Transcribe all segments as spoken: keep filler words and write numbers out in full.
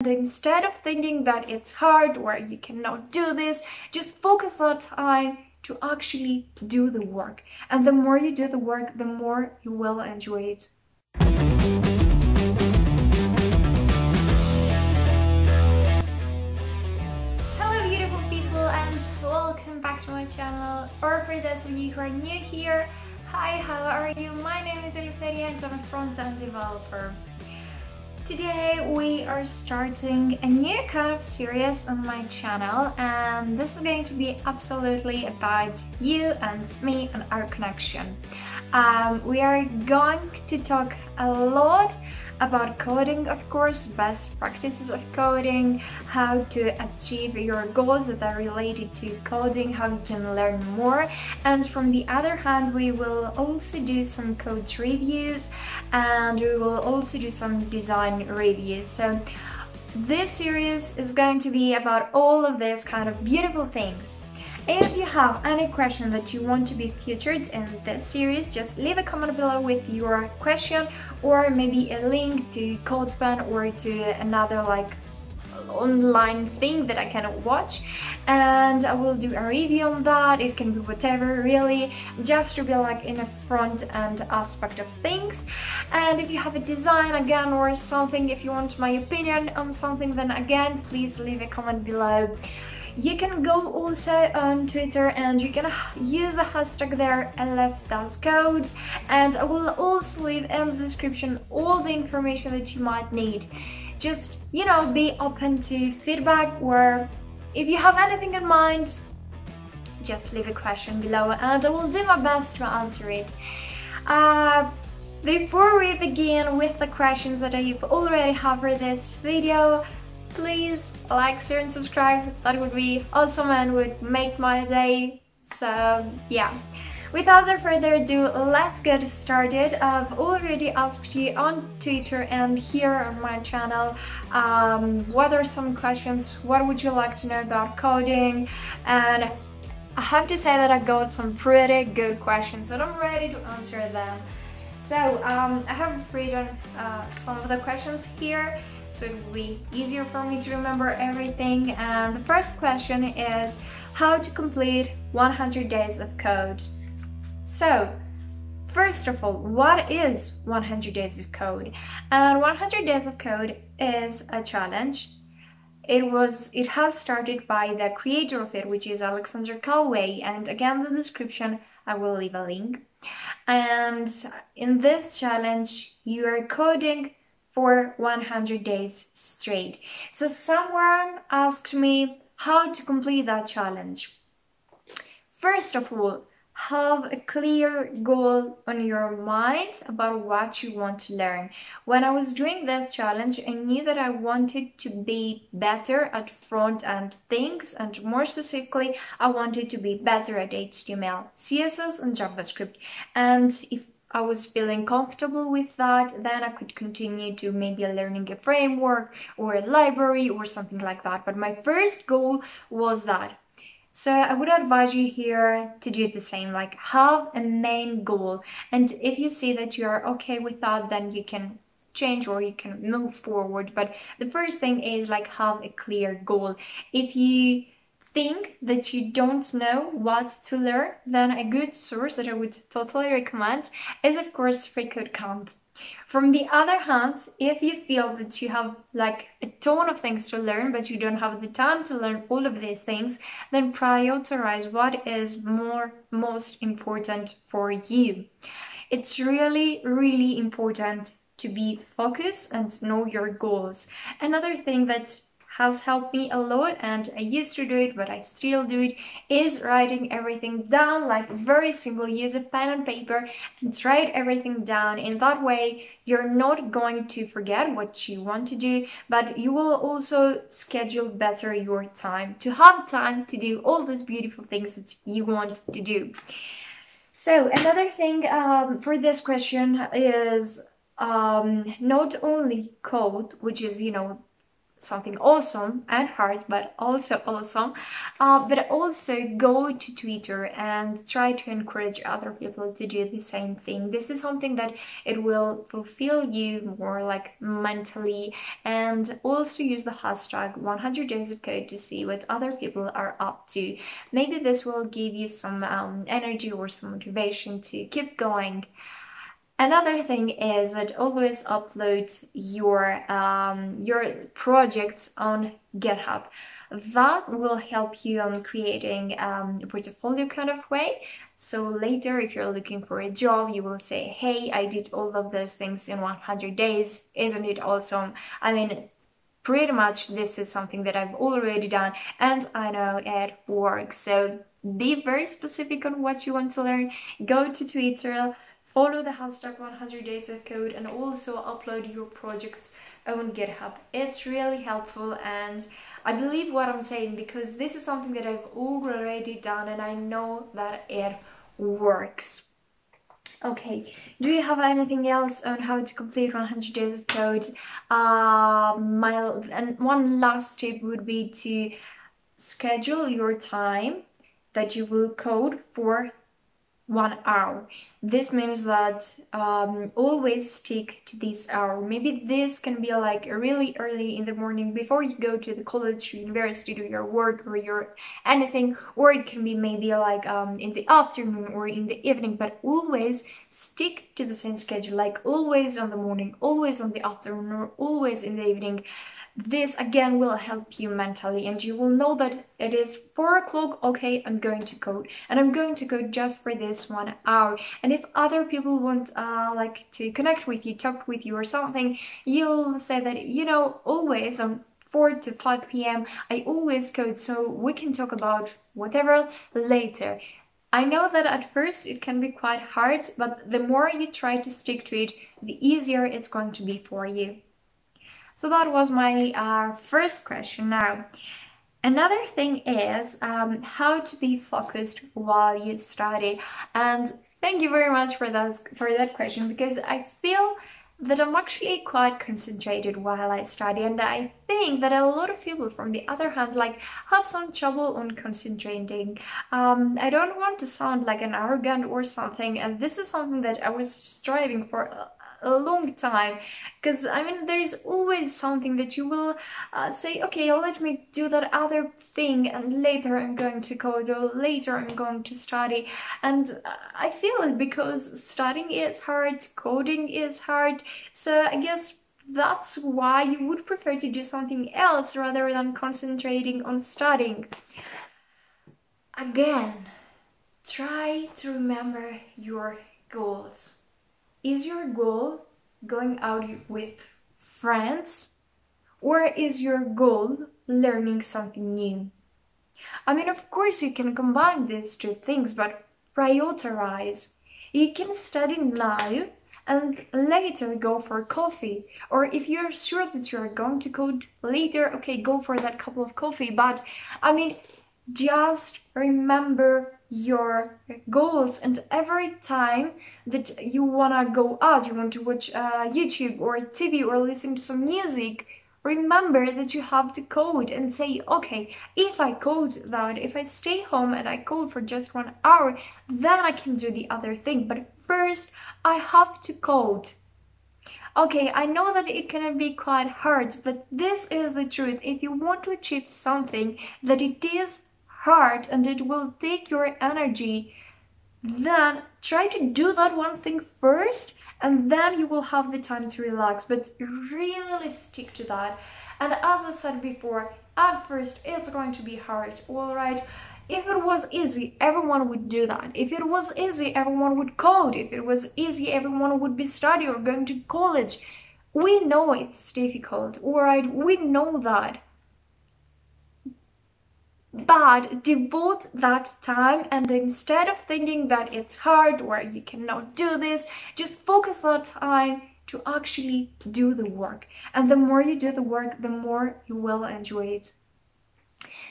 And instead of thinking that it's hard or you cannot do this, just focus on time to actually do the work. And the more you do the work, the more you will enjoy it. Hello beautiful people and welcome back to my channel, or for those of you who are new here, hi, how are you? My name is Eleftheria and I'm a front-end developer. Today we are starting a new kind of series on my channel, and this is going to be absolutely about you and me and our connection. Um, we are going to talk a lot about coding, of course, best practices of coding, how to achieve your goals that are related to coding, how you can learn more. And from the other hand, we will also do some code reviews and we will also do some design reviews. So this series is going to be about all of these kind of beautiful things. If you have any question that you want to be featured in this series, just leave a comment below with your question or maybe a link to Codepen or to another like online thing that I can watch, and I will do a review on that. It can be whatever, really, just to be like in a front-end aspect of things. And if you have a design again or something, if you want my opinion on something, then again please leave a comment below. You can go also on Twitter and you can use the hashtag there, elef Does Code, and I will also leave in the description all the information that you might need. Just, you know, be open to feedback, or if you have anything in mind, just leave a question below and I will do my best to answer it. Uh, before we begin with the questions that I've already have for this video, please like, share and subscribe. That would be awesome and would make my day. So yeah, without further ado, let's get started. I've already asked you on Twitter and here on my channel um, what are some questions, what would you like to know about coding, and I have to say that I got some pretty good questions and I'm ready to answer them. So um, I have written uh, some of the questions here, so it will be easier for me to remember everything. And the first question is how to complete one hundred days of code. So first of all, what is one hundred days of code? And one hundred days of code is a challenge. It was it has started by the creator of it, which is Alexander Calway, and again in the description I will leave a link. And in this challenge you are coding for one hundred days straight. So someone asked me how to complete that challenge. First of all, have a clear goal on your mind about what you want to learn. When I was doing this challenge, I knew that I wanted to be better at front-end things, and more specifically, I wanted to be better at H T M L, C S S and JavaScript. And if I was feeling comfortable with that, then I could continue to maybe learning a framework or a library or something like that. But my first goal was that. So I would advise you here to do the same, like have a main goal. And if you see that you're okay with that, then you can change or you can move forward. But the first thing is like have a clear goal. If you think that you don't know what to learn, then a good source that I would totally recommend is of course FreeCodeCamp. From the other hand, if you feel that you have like a ton of things to learn but you don't have the time to learn all of these things, then prioritize what is more most important for you. It's really really important to be focused and know your goals. Another thing that has helped me a lot, and I used to do it but I still do it, is writing everything down, like very simple, use a pen and paper and write everything down. In that way you're not going to forget what you want to do, but you will also schedule better your time to have time to do all those beautiful things that you want to do. So another thing um, for this question is um, not only code, which is, you know, something awesome and hard, but also awesome. Uh, but also go to Twitter and try to encourage other people to do the same thing. This is something that it will fulfill you more, like, mentally. And also use the hashtag one hundred days of code to see what other people are up to. Maybe this will give you some um, energy or some motivation to keep going. Another thing is that always upload your um, your projects on GitHub. That will help you on creating um, a portfolio kind of way. So later, if you're looking for a job, you will say, hey, I did all of those things in one hundred days. Isn't it awesome? I mean, pretty much this is something that I've already done and I know it works. So be very specific on what you want to learn. Go to Twitter. Follow the hashtag one hundred days of code and also upload your projects on GitHub. It's really helpful, and I believe what I'm saying because this is something that I've already done and I know that it works. Okay, do you have anything else on how to complete one hundred days of code? Uh, my and one last tip would be to schedule your time that you will code for one hour. This means that um, always stick to this hour. Maybe this can be like really early in the morning before you go to the college, university, do your work or your anything, or it can be maybe like um, in the afternoon or in the evening, but always stick to the same schedule, like always on the morning, always on the afternoon, or always in the evening. This again will help you mentally, and you will know that it is four o'clock, okay, I'm going to code, and I'm going to code just for this one hour. And if other people want uh, like to connect with you, talk with you or something, you'll say that, you know, always on four to five p m I always code, so we can talk about whatever later. I know that at first it can be quite hard, but the more you try to stick to it, the easier it's going to be for you. So that was my uh, first question. Now, another thing is um, how to be focused while you study. And thank you very much for that, for that question, because I feel that I'm actually quite concentrated while I study, and I think that a lot of people, from the other hand, like have some trouble on concentrating. Um, I don't want to sound like an arrogant or something, and this is something that I was striving for a long time, because I mean there's always something that you will uh, say, okay, let me do that other thing, and later I'm going to code, or later I'm going to study. And I feel it because studying is hard, coding is hard, so I guess that's why you would prefer to do something else rather than concentrating on studying. Again, try to remember your goals. Is your goal going out with friends, or is your goal learning something new? I mean, of course you can combine these two things, but prioritize. You can study now and later go for coffee, or if you're sure that you're going to code later, okay, go for that cup of coffee. But I mean, just remember your goals, and every time that you wanna go out, you want to watch uh, YouTube or T V or listen to some music, remember that you have to code and say, okay, if I code that, if I stay home and I code for just one hour, then I can do the other thing, but first I have to code. Okay, I know that it can be quite hard, but this is the truth. If you want to achieve something that it is hard and it will take your energy, then try to do that one thing first, and then you will have the time to relax, but really stick to that. And as I said before, at first it's going to be hard, all right? If it was easy, everyone would do that. If it was easy, everyone would code. If it was easy, everyone would be studying or going to college. We know it's difficult, all right? We know that. But devote that time, and instead of thinking that it's hard or you cannot do this, just focus that time to actually do the work. And the more you do the work, the more you will enjoy it.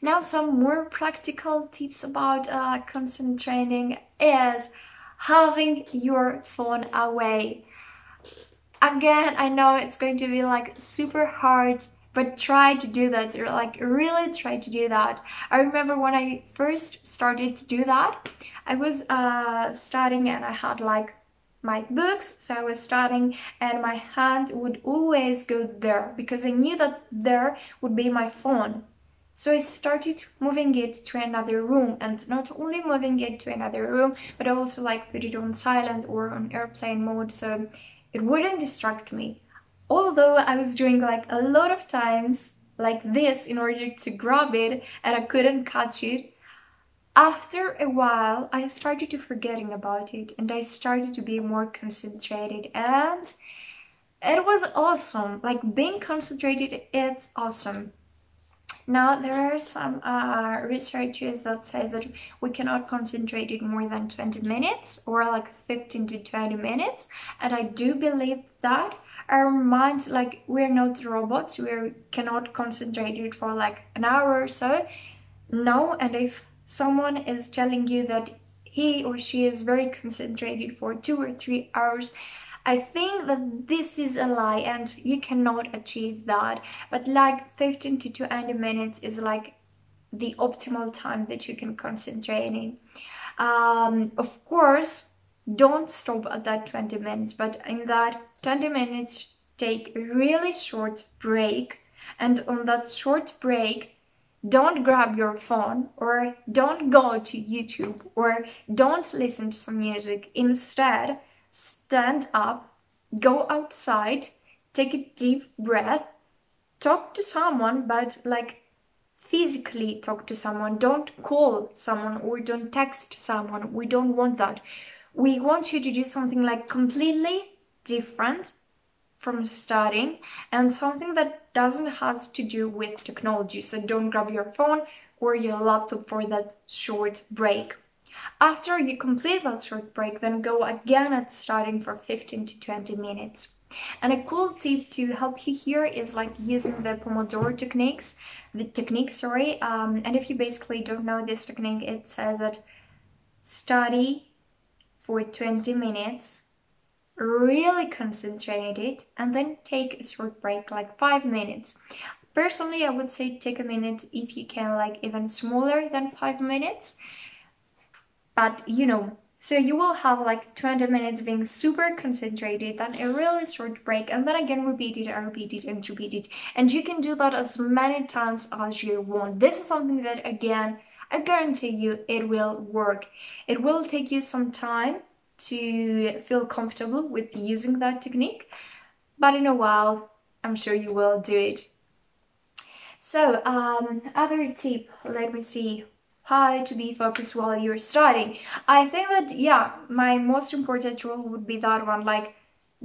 Now, some more practical tips about uh, concentrating is having your phone away. Again, I know it's going to be like super hard, But try to do that, like really try to do that. I remember when I first started to do that, I was uh, studying and I had like my books, so I was studying and my hand would always go there because I knew that there would be my phone. So I started moving it to another room, and not only moving it to another room, but I also like put it on silent or on airplane mode so it wouldn't distract me. Although I was doing like a lot of times like this in order to grab it and I couldn't catch it, after a while I started to forgetting about it and I started to be more concentrated, and it was awesome. Like being concentrated, it's awesome. Now there are some uh, researchers that say that we cannot concentrate it more than twenty minutes or like fifteen to twenty minutes, and I do believe that. Our minds, like, we're not robots, we cannot concentrate it for like an hour or so. No, and if someone is telling you that he or she is very concentrated for two or three hours, I think that this is a lie and you cannot achieve that. But like fifteen to twenty minutes is like the optimal time that you can concentrate in. Um, of course, don't stop at that twenty minutes, but in that twenty minutes take a really short break, and on that short break don't grab your phone or don't go to YouTube or don't listen to some music. Instead, stand up, go outside, take a deep breath, talk to someone, but like physically talk to someone. Don't call someone or don't text someone. We don't want that. We want you to do something like completely different from studying and something that doesn't have to do with technology. So don't grab your phone or your laptop for that short break. After you complete that short break, then go again at starting for fifteen to twenty minutes. And a cool tip to help you here is like using the pomodoro techniques, the technique, sorry. Um, and if you basically don't know this technique, it says that study for twenty minutes, really concentrate it, and then take a short break, like five minutes. Personally, I would say take a minute if you can, like even smaller than five minutes, but you know, so you will have like twenty minutes being super concentrated, then a really short break, and then again repeat it and repeat it and repeat it, and you can do that as many times as you want. This is something that, again, I guarantee you it will work. It will take you some time to feel comfortable with using that technique, but in a while I'm sure you will do it. So um, other tip, let me see, how to be focused while you're studying. I think that, yeah, my most important rule would be that one, like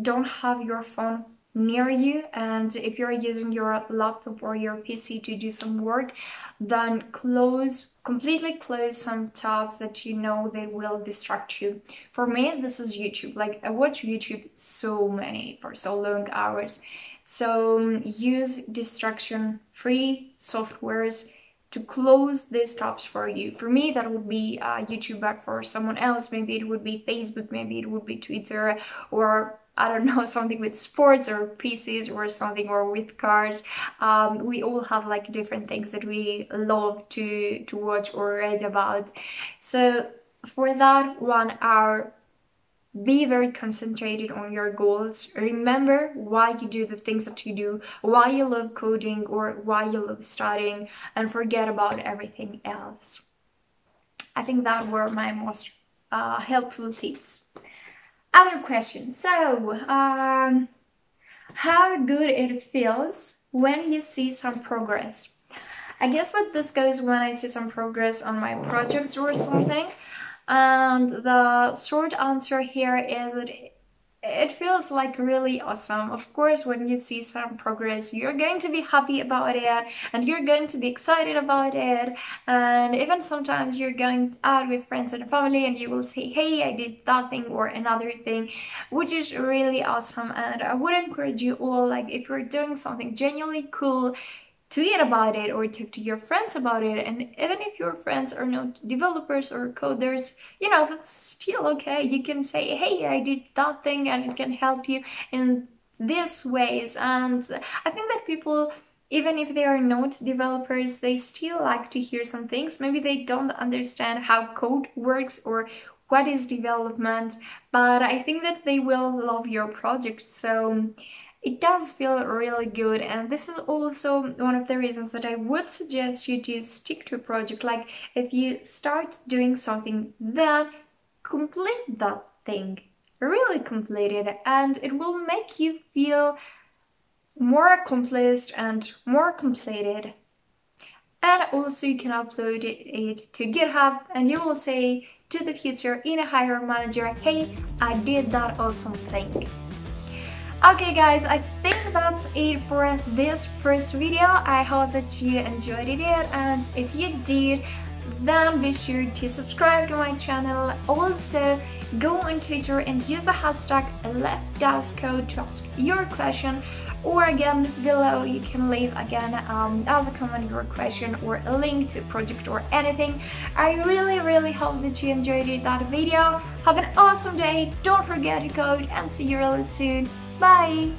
don't have your phone near you, and if you're using your laptop or your P C to do some work, then close, completely close some tabs that you know they will distract you. For me, this is YouTube. Like I watch YouTube so many for so long hours, so um, use distraction free softwares to close these tabs for you. For me, that would be uh, YouTube, but for someone else, maybe it would be Facebook, maybe it would be Twitter, or I don't know, something with sports or P Cs or something, or with cars. Um, we all have like different things that we love to, to watch or read about. So for that one hour, be very concentrated on your goals. Remember why you do the things that you do, why you love coding or why you love studying, and forget about everything else. I think that were my most uh, helpful tips. Other question, so um, how good it feels when you see some progress? I guess that this goes when I see some progress on my projects or something, and the short answer here is that it feels like really awesome. Of course, when you see some progress, you're going to be happy about it and you're going to be excited about it, and even sometimes you're going out with friends and family and you will say, hey, I did that thing or another thing, which is really awesome. And I would encourage you all, like if you're doing something genuinely cool, tweet about it or talk to your friends about it. And even if your friends are not developers or coders, you know, that's still okay. You can say, hey, I did that thing and it can help you in these ways. And I think that people Even if they are not developers, they still like to hear some things. Maybe they don't understand how code works or what is development, but I think that they will love your project, so it does feel really good. And this is also one of the reasons that I would suggest you to stick to a project. Like, if you start doing something, then complete that thing, really complete it, and it will make you feel more accomplished and more completed. And also you can upload it to GitHub and you will say to the future inner hiring manager, hey, I did that awesome thing. Okay guys, I think that's it for this first video. I hope that you enjoyed it, and if you did, then be sure to subscribe to my channel. Also, go on Twitter and use the hashtag elef Does Code to ask your question, or again below you can leave again um, as a comment your question or a link to a project or anything. I really really hope that you enjoyed that video. Have an awesome day, don't forget to code, and see you really soon. Bye!